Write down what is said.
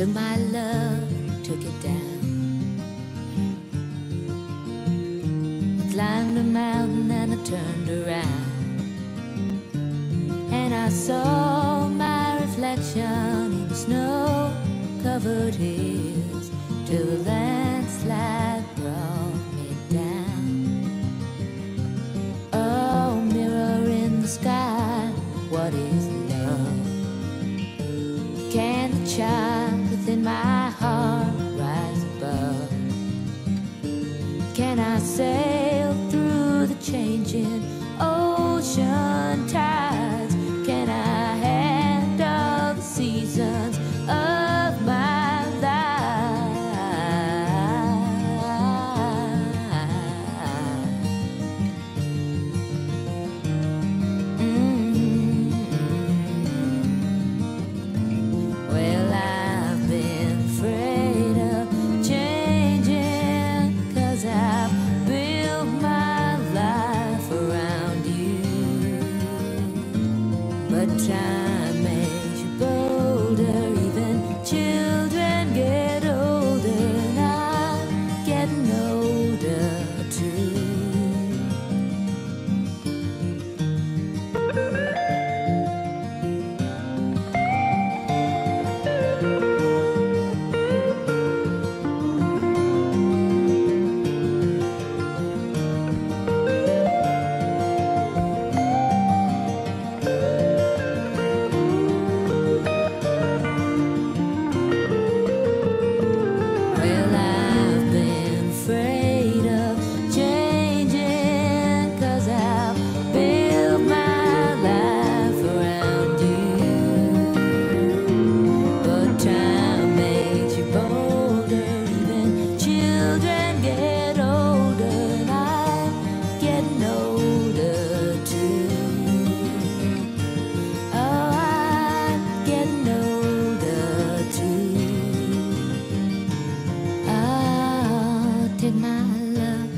to my love, took it down. I climbed a mountain and I turned around, and I saw my reflection in the snow-covered hills, till the landslide brought me down. Oh, mirror in the sky, what is love? Can the child within my heart rise above? Can I sail through the changing ocean tides? Can I handle the seasons of my life? Well, I've been afraid of changing, 'cause I've built my life around you. But time makes you bolder, even children get older, and I'm getting older too. My love.